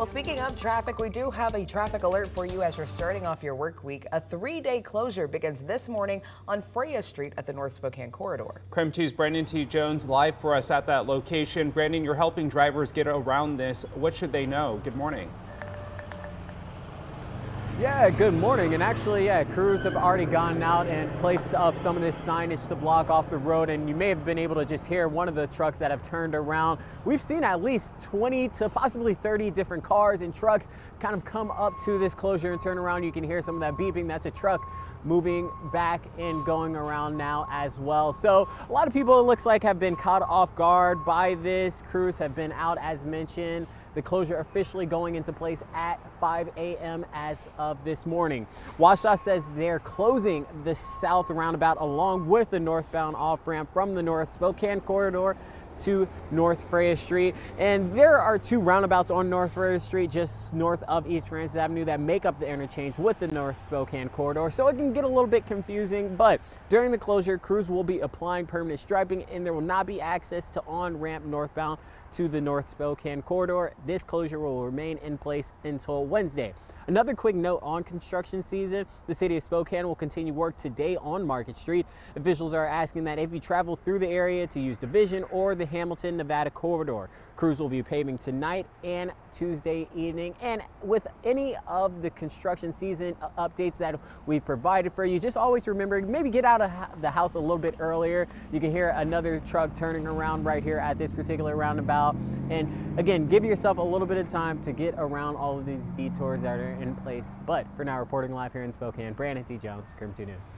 Well, speaking of traffic, we do have a traffic alert for you as you're starting off your work week. A three-day closure begins this morning on Freya Street at the North Spokane Corridor. KREM 2's Brandon T. Jones live for us at that location. Brandon, you're helping drivers get around this. What should they know? Good morning. Yeah, good morning. And actually, yeah, crews have already gone out and placed up some of this signage to block off the road. And you may have been able to just hear one of the trucks that have turned around. We've seen at least 20 to possibly 30 different cars and trucks kind of come up to this closure and turn around. You can hear some of that beeping. That's a truck moving back and going around now as well. So a lot of people, it looks like, have been caught off guard by this. Crews have been out, as mentioned. The closure officially going into place at 5 a.m. as of this morning. WSDOT says they're closing the south roundabout along with the northbound off-ramp from the North Spokane Corridor to North Freya Street. And there are two roundabouts on North Freya Street just north of East Francis Avenue that make up the interchange with the North Spokane Corridor, so it can get a little bit confusing. But during the closure, crews will be applying permanent striping and there will not be access to on-ramp northbound to the North Spokane Corridor. This closure will remain in place until Wednesday. Another quick note on construction season, the city of Spokane will continue work today on Market Street. Officials are asking that if you travel through the area to use Division or the Hamilton-Nevada corridor. Crews will be paving tonight and Tuesday evening. And with any of the construction season updates that we've provided for you, just always remember, maybe get out of the house a little bit earlier. You can hear another truck turning around right here at this particular roundabout. And again, give yourself a little bit of time to get around all of these detours that are in place. But for now, reporting live here in Spokane, Brandon T. Jones, KREM 2 News.